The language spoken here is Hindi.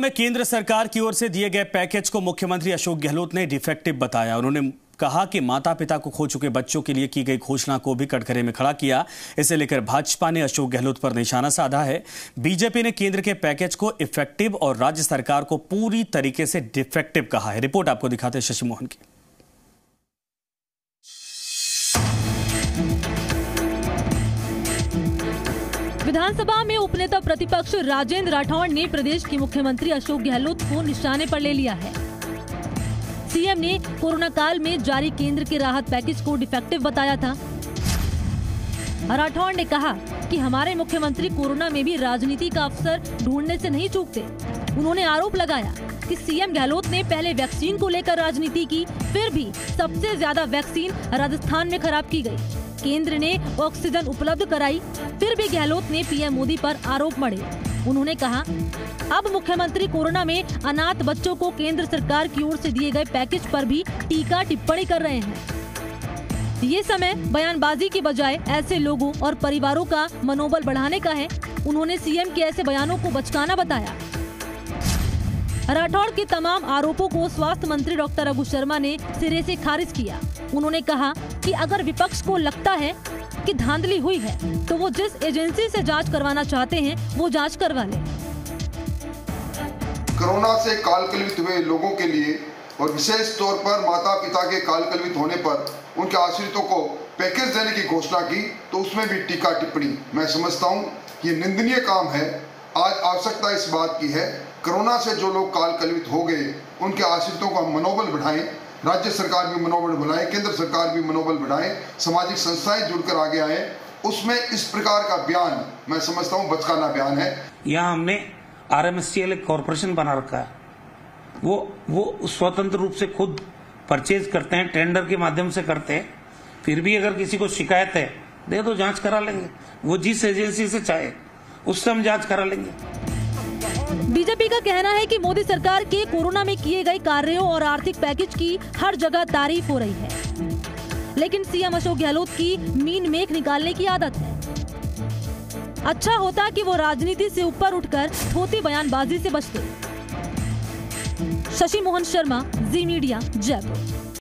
में केंद्र सरकार की ओर से दिए गए पैकेज को मुख्यमंत्री अशोक गहलोत ने डिफेक्टिव बताया। उन्होंने कहा कि माता पिता को खो चुके बच्चों के लिए की गई घोषणा को भी कटघरे में खड़ा किया। इसे लेकर भाजपा ने अशोक गहलोत पर निशाना साधा है। बीजेपी ने केंद्र के पैकेज को इफेक्टिव और राज्य सरकार को पूरी तरीके से डिफेक्टिव कहा है। रिपोर्ट आपको दिखाते हैं शशि मोहन की। विधानसभा में उपनेता प्रतिपक्ष राजेंद्र राठौड़ ने प्रदेश के मुख्यमंत्री अशोक गहलोत को निशाने पर ले लिया है। सीएम ने कोरोना काल में जारी केंद्र के राहत पैकेज को डिफेक्टिव बताया था। राठौड़ ने कहा कि हमारे मुख्यमंत्री कोरोना में भी राजनीति का अवसर ढूंढने से नहीं चूकते। उन्होंने आरोप लगाया कि सीएम गहलोत ने पहले वैक्सीन को लेकर राजनीति की, फिर भी सबसे ज्यादा वैक्सीन राजस्थान में खराब की गयी। केंद्र ने ऑक्सीजन उपलब्ध कराई, फिर भी गहलोत ने पीएम मोदी पर आरोप मढ़े। उन्होंने कहा अब मुख्यमंत्री कोरोना में अनाथ बच्चों को केंद्र सरकार की ओर से दिए गए पैकेज पर भी टीका टिप्पणी कर रहे हैं। ये समय बयानबाजी के बजाय ऐसे लोगों और परिवारों का मनोबल बढ़ाने का है। उन्होंने सीएम के ऐसे बयानों को बचकाना बताया। राठौड़ के तमाम आरोपों को स्वास्थ्य मंत्री डॉक्टर रघु शर्मा ने सिरे से खारिज किया। उन्होंने कहा कि अगर विपक्ष को लगता है कि धांधली हुई है तो वो जिस एजेंसी से जांच करवाना चाहते हैं वो जांच करवा लें। कोरोना से कालकल्वित हुए लोगों के लिए और विशेष तौर पर माता पिता के कालकल्वित होने पर उनके आश्रितों को पैकेज देने की घोषणा की तो उसमें भी टीका टिप्पणी। मैं समझता हूँ ये निंदनीय काम है। आज आवश्यकता इस बात की है कोरोना से जो लोग कालकल्वित हो गए उनके आश्रितों का मनोबल बढ़ाएं, राज्य सरकार भी मनोबल बढ़ाएं, केंद्र सरकार भी मनोबल बढ़ाएं, सामाजिक संस्थाएं जुड़कर आगे आएं। उसमें इस प्रकार का बयान मैं समझता हूं बचकाना बयान है। यहाँ हमने RMSTL एक कॉरपोरेशन बना रखा है, वो स्वतंत्र रूप से खुद परचेज करते हैं, टेंडर के माध्यम से करते हैं। फिर भी अगर किसी को शिकायत है दे दो, जाँच करा लेंगे। वो जिस एजेंसी से चाहे उससे हम जाँच करा लेंगे। बीजेपी का कहना है कि मोदी सरकार के कोरोना में किए गए कार्यों और आर्थिक पैकेज की हर जगह तारीफ हो रही है, लेकिन सीएम अशोक गहलोत की मीन मेख निकालने की आदत है। अच्छा होता कि वो राजनीति से ऊपर उठकर छोटी बयानबाजी से बचते। शशि मोहन शर्मा, जी मीडिया, जयपुर।